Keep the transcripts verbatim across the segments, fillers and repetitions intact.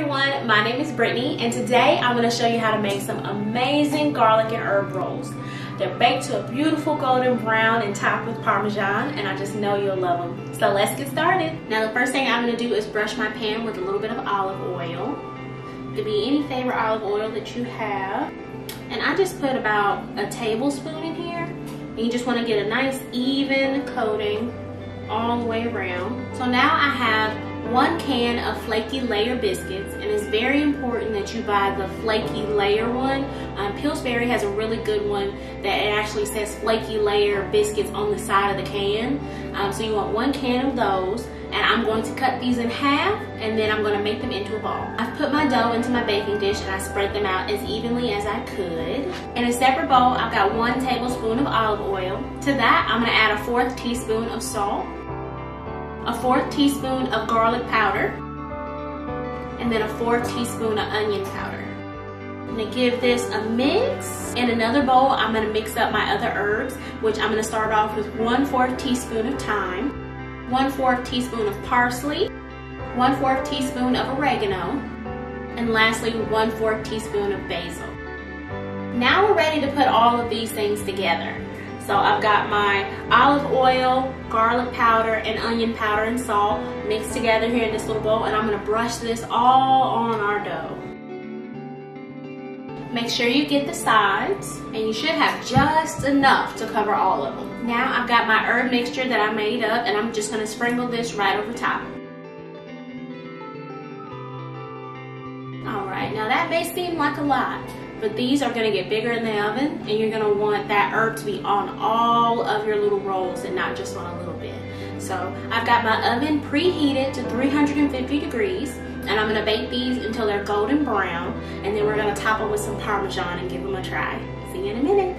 everyone, my name is Brittany, and today I'm going to show you how to make some amazing garlic and herb rolls. They're baked to a beautiful golden brown and topped with Parmesan, and I just know you'll love them. So let's get started. Now the first thing I'm going to do is brush my pan with a little bit of olive oil. It could be any favorite olive oil that you have. And I just put about a tablespoon in here. And you just want to get a nice even coating all the way around. So now I have one can of flaky layer biscuits, and it's very important that you buy the flaky layer one. Um, Pillsbury has a really good one that it actually says flaky layer biscuits on the side of the can. Um, so you want one can of those, and I'm going to cut these in half, and then I'm going to make them into a ball. I've put my dough into my baking dish, and I spread them out as evenly as I could. In a separate bowl, I've got one tablespoon of olive oil. To that, I'm going to add a fourth teaspoon of salt, a fourth teaspoon of garlic powder, and then a fourth teaspoon of onion powder. I'm gonna give this a mix. In another bowl, I'm gonna mix up my other herbs, which I'm gonna start off with one fourth teaspoon of thyme, one fourth teaspoon of parsley, one fourth teaspoon of oregano, and lastly, one fourth teaspoon of basil. Now we're ready to put all of these things together. So I've got my olive oil, garlic powder, and onion powder and salt mixed together here in this little bowl, and I'm gonna brush this all on our dough. Make sure you get the sides, and you should have just enough to cover all of them. Now I've got my herb mixture that I made up, and I'm just gonna sprinkle this right over top. All right, now that may seem like a lot, but these are gonna get bigger in the oven, and you're gonna want that herb to be on all of your little rolls and not just on a little bit. So I've got my oven preheated to three hundred fifty degrees, and I'm gonna bake these until they're golden brown, and then we're gonna top them with some Parmesan and give them a try. See you in a minute.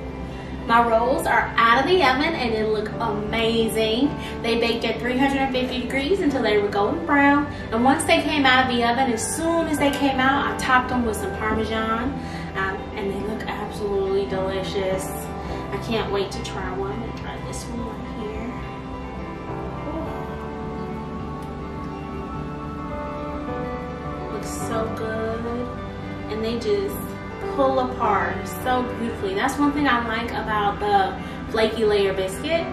My rolls are out of the oven, and they look amazing. They baked at three hundred fifty degrees until they were golden brown, and once they came out of the oven, as soon as they came out, I topped them with some Parmesan. Um, and they look absolutely delicious. I can't wait to try one. I'm gonna try this one right here. Ooh. Looks so good. And they just pull apart so beautifully. That's one thing I like about the flaky layer biscuit.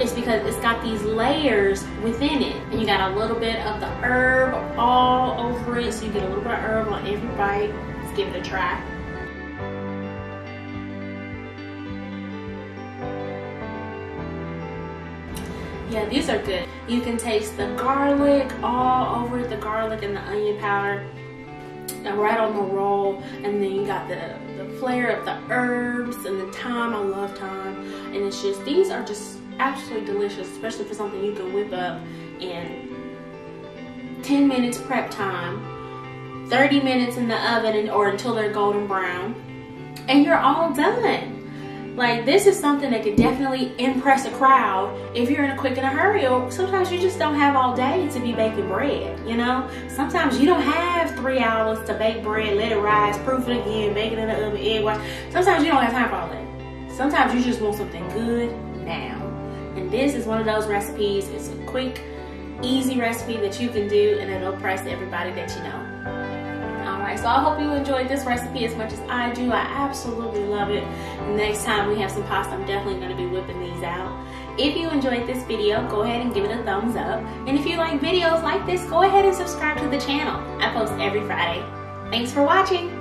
It's because it's got these layers within it. And you got a little bit of the herb all over it. So you get a little bit of herb on every bite. Let's give it a try. Yeah, these are good. You can taste the garlic all over the garlic and the onion powder right on the roll, and then you got the, the flair of the herbs and the thyme. I love thyme, and it's just, these are just absolutely delicious, especially for something you can whip up in ten minutes prep time, thirty minutes in the oven, and, or until they're golden brown, and you're all done. Like, this is something that could definitely impress a crowd if you're in a quick and a hurry, or sometimes you just don't have all day to be baking bread, you know? Sometimes you don't have three hours to bake bread, let it rise, proof it again, bake it in the oven, egg wash. Sometimes you don't have time for all that. Sometimes you just want something good now. And this is one of those recipes. It's a quick, easy recipe that you can do, and it'll impress everybody that you know. So I hope you enjoyed this recipe as much as I do. I absolutely love it. Next time we have some pasta, I'm definitely going to be whipping these out. If you enjoyed this video, go ahead and give it a thumbs up. And if you like videos like this, go ahead and subscribe to the channel. I post every Friday. Thanks for watching.